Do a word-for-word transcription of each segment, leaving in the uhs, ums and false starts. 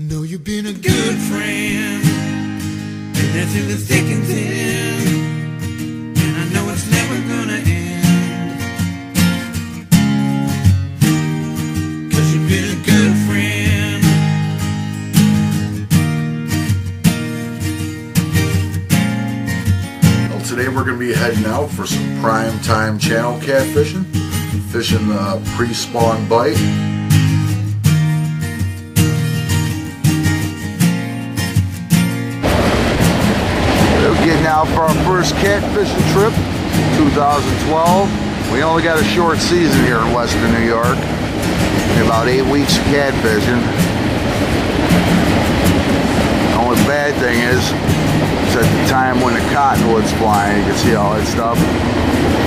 No, you've been a good friend, and that's in the thick and thin, and I know it's never gonna end, 'cause you've been a good friend. Well, today we're gonna be heading out for some prime time channel catfishing, fishing the pre-spawn bite. Now for our first catfishing trip, two thousand twelve. We only got a short season here in western New York. About eight weeks of catfishing. The only bad thing is, it's at the time when the cottonwood's flying. You can see all that stuff.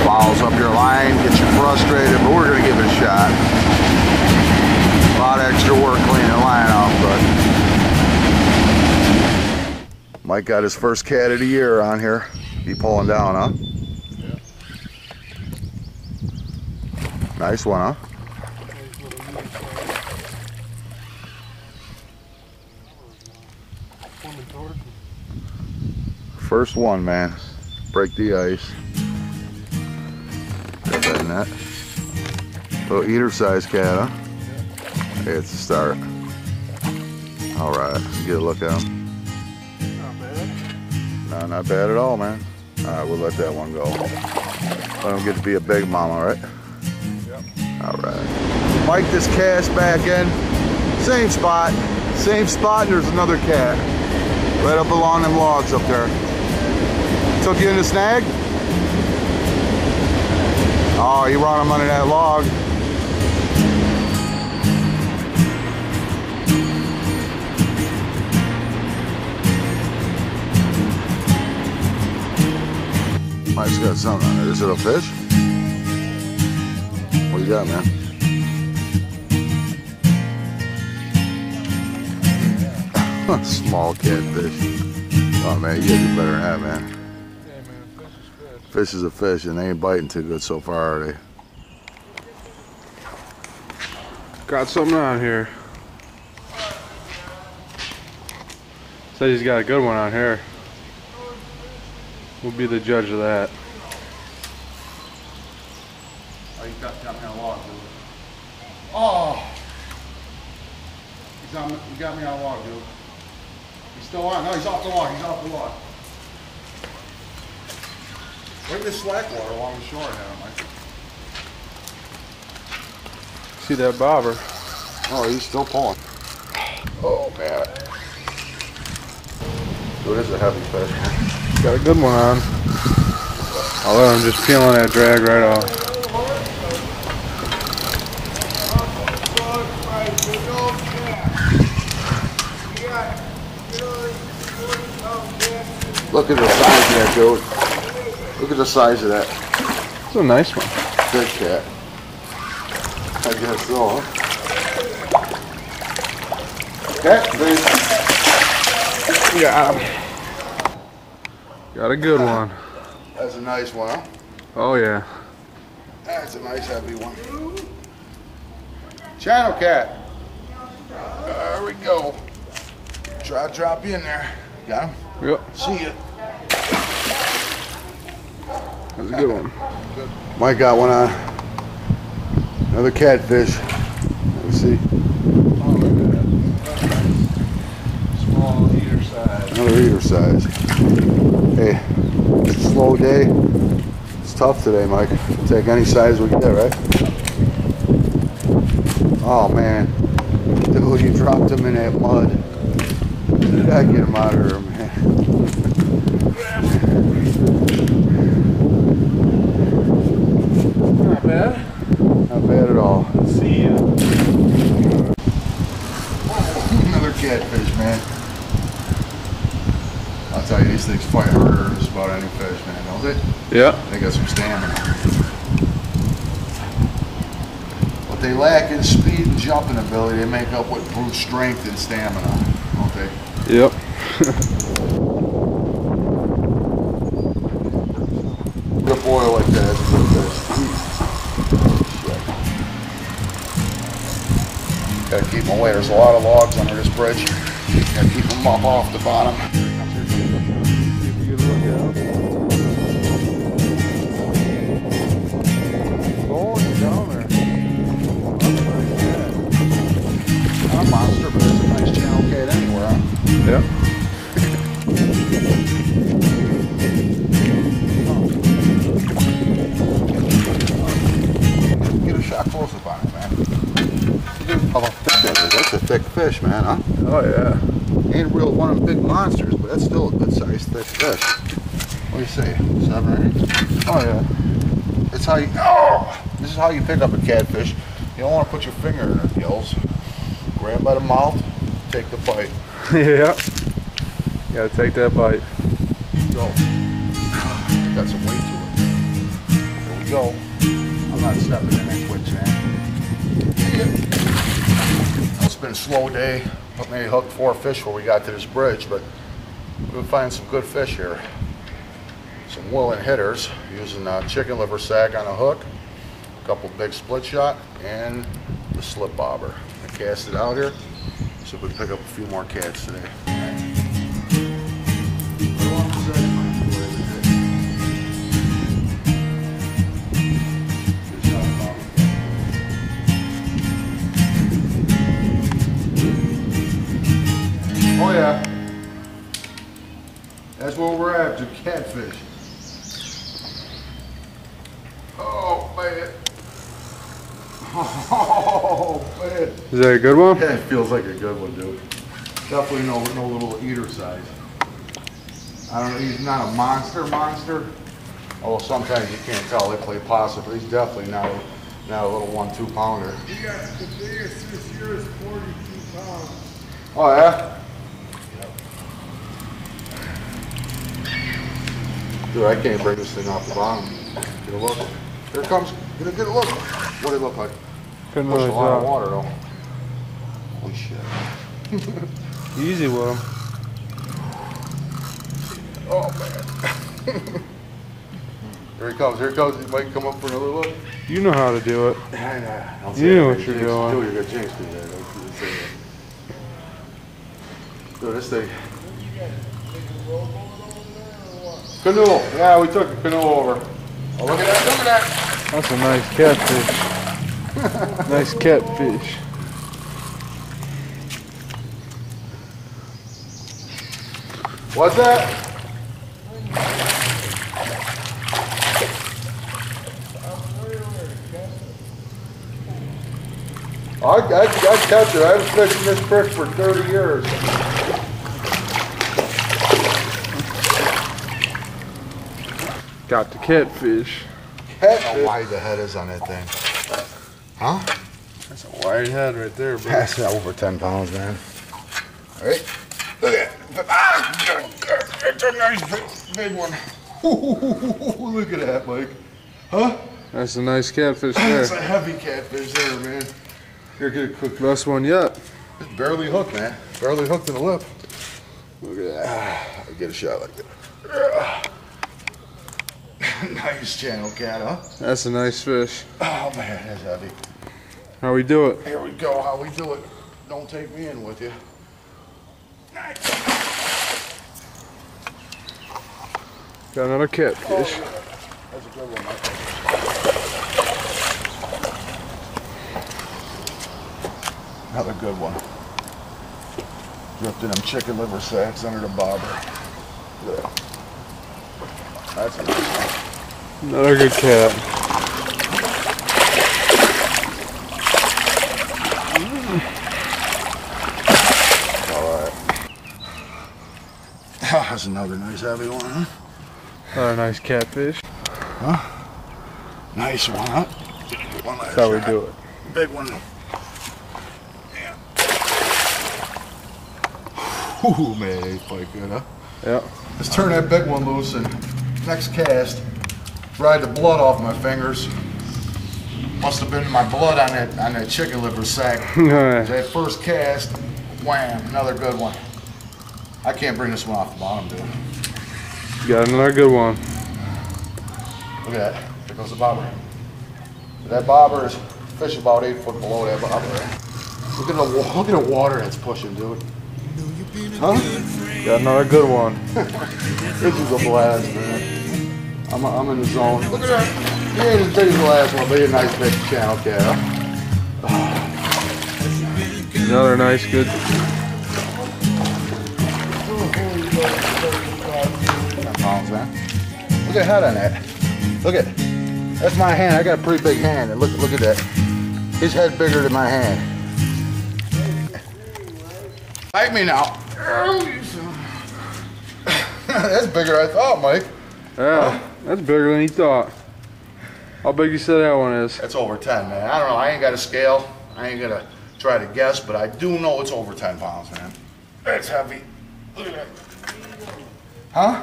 Fouls up your line, gets you frustrated, but we're gonna give it a shot. A lot of extra work cleaning the line off, but Mike got his first cat of the year on here. Be pulling down, huh? Yeah. Nice one, huh? First one, man. Break the ice. Got that net. Little eater size cat, huh? Okay, it's a start. All right, get a look at him. No, not bad at all, man. All right, we'll let that one go. Let him get to be a big mama, right? Yep. All right. Mike this cast back in. Same spot. Same spot, and there's another cat. Right up along them logs up there. Took you in the snag? Oh, you brought him under that log. Mike's got something on it. Is it a fish? What do you got, man? Small catfish. Oh, man, you gotta do better than that, man. Yeah, man, fish is fish. Fish is a fish, and they ain't biting too good so far, are they? Got something on here. Said he's got a good one on here. We'll be the judge of that. Oh, he's got down here on a log, dude. Oh! He's on, he got me on a log, dude. He's still on. No, he's off the log. He's off the log. Bring this slack water along the shore now, Mike. See that bobber? Oh, he's still pulling. Oh, man. Dude, this is a heavy fish. Got a good one on. Although I'm just peeling that drag right off. Look at the size of that, dude. Look at the size of that. It's a nice one. Good cat. I guess so. Huh? Okay, got him. Got a good one. That's a nice one, huh? Oh, yeah. That's a nice heavy one. Channel cat. There we go. Try to drop you in there. Got him? Yep. See ya. That was a good one. Good. Mike got one on. Another catfish. Let's see. Oh, look at that. Small eater size. Another eater size. Hey, it's a slow day. It's tough today, Mike. We'll take any size we can get, right? Oh, man. Dude, you dropped him in that mud. You gotta get him out of here, man. Not bad. Not bad at all. See ya. Another catfish, man. I'll tell you, these things fight harder than just about any fish, man, don't they? Yeah. They got some stamina. What they lack in speed and jumping ability, they make up with brute strength and stamina, don't they? Yep. Good boy like that. Gotta keep my way. There's a lot of logs under this bridge. You gotta keep them up off the bottom. Not a monster, but it's a nice channel cat anywhere, huh? Yeah. Thick fish, man, huh? Oh yeah. Ain't real one of them big monsters, but that's still a good-sized thick fish. What do you say? Seven? Oh yeah. That's how you. Oh, this is how you pick up a catfish. You don't want to put your finger in her gills. Grab by the mouth, take the bite. Yeah. You gotta take that bite. Go. Got some weight to it. Here we go. I'm not stepping in that quick, man. It's been a slow day, but maybe hooked four fish where we got to this bridge, but we'll find some good fish here. Some willing hitters using a chicken liver sack on a hook, a couple big split shot, and the slip bobber. I cast it out here, so we pick up a few more cats today. That's what we're after, catfish. Oh, man. Oh, man. Is that a good one? Yeah, it feels like a good one, dude. Definitely no, no little eater size. I don't know, he's not a monster monster. Oh, sometimes you can't tell, they play possum, but he's definitely not a, not a little one, two pounder. You got the biggest fish here is forty-two pounds. Oh, yeah? Dude, I can't bring this thing off the bottom. Get a look. Here it comes. Get a good look. What did it look like? Couldn't really tell. Push a lot of water, though. Holy shit. Easy, Will. Oh, man. Here he comes. Here he comes. He might come up for another look. You know how to do it. I know. You know what you're doing. Dude, you're going to jinx me there. Dude, this thing. Canoe, yeah, we took a canoe over. Oh, look at that, look at that. That's a nice catfish. Nice catfish. What's that? I, I, I catch it. I've been fishing this perch for thirty years. Got the catfish. Catfish. How wide the head is on that thing. Huh? That's a wide head right there, bro. That's over ten pounds, man. All right. Look at that. Ah, it's a nice big, big one. Ooh, look at that, Mike. Huh? That's a nice catfish there. That's a heavy catfish there, man. Here, get a quick. Best one yet. It's barely hooked, man. Barely hooked in the lip. Look at that. I'll get a shot like that. Nice channel cat, huh? That's a nice fish. Oh man, that's heavy. How we do it? Here we go, how we do it. Don't take me in with you. Nice. Got another catfish. Oh, that's a good one, I think. Another good one. Drifting them chicken liver sacks under the bobber. Yeah. That's a nice one. Another good cat. Alright. Oh, that's another nice heavy one, huh? Another nice catfish. Huh? Nice one, huh? One last that's how we shot. Do it. Big one. Yeah. Ooh, man, it's quite good, huh? Yeah. Let's turn that big one loose and next cast. Dried the blood off my fingers. Must have been my blood on that on that chicken liver sack. Right. That first cast, wham, another good one. I can't bring this one off the bottom, dude. Got another good one. Look at that. There goes the bobber. That bobber is fish about eight foot below that bobber. Look at the look at the water that's pushing, dude. Huh? Got another good one. This is a blast, man. I'm I'm in the zone. Look at that. Yeah, this is the last one, but you're a nice big channel cat. Huh? Oh. Another nice good. Pounds, man. Look at head on that. Look at it. That's my hand. I got a pretty big hand. And look look at that. His head bigger than my hand. Bite me now. That's bigger than I thought, Mike. Yeah, that's bigger than he thought. How big you say that one is? That's over ten, man. I don't know. I ain't got a scale. I ain't gonna try to guess, but I do know it's over ten pounds, man. That's heavy. Look at that. Huh?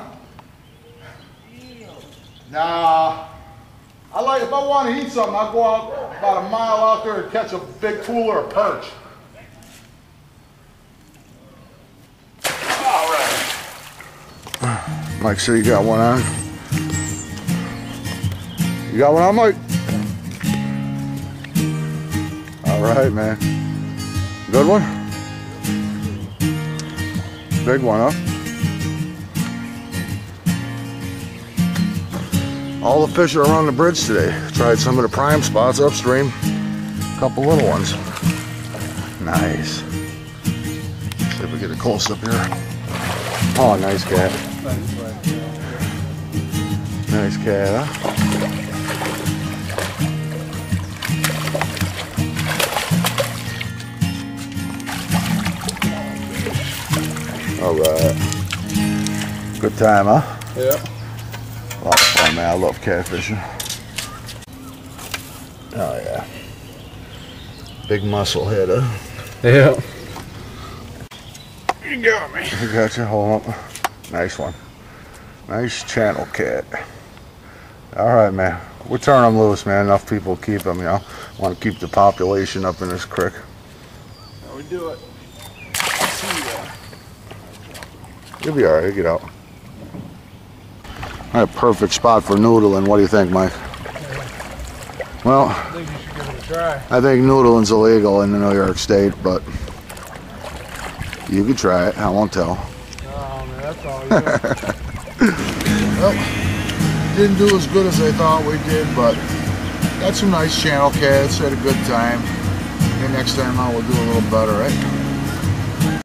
Nah. I like. If I want to eat something, I go out about a mile out there and catch a big pool or a perch. Mike, so you got one on? You got one on, Mike? All right, man. Good one? Big one, huh? All the fish are around the bridge today. Tried some of the prime spots upstream. A couple little ones. Nice. Let's see if we get a close up here. Oh, nice cat. Nice cat, huh? All right. Good time, huh? Yeah. A lot of fun, man. I love catfishing. Oh, yeah. Big muscle head, huh? Yeah. You got me. You got you. Hold up. Nice one. Nice channel cat. All right, man. We'll turn them loose, man. Enough people keep them, you know. Want to keep the population up in this creek. Now we do it. See ya. You'll be all right. You'll get out. All right, perfect spot for noodling. What do you think, Mike? Well, I think you should give it a try. I think noodling's illegal in New York State, but. You can try it. I won't tell. Oh, man, that's all you Well, didn't do as good as I thought we did, but got some nice channel cats. Had a good time. And next time out, we'll do a little better, right?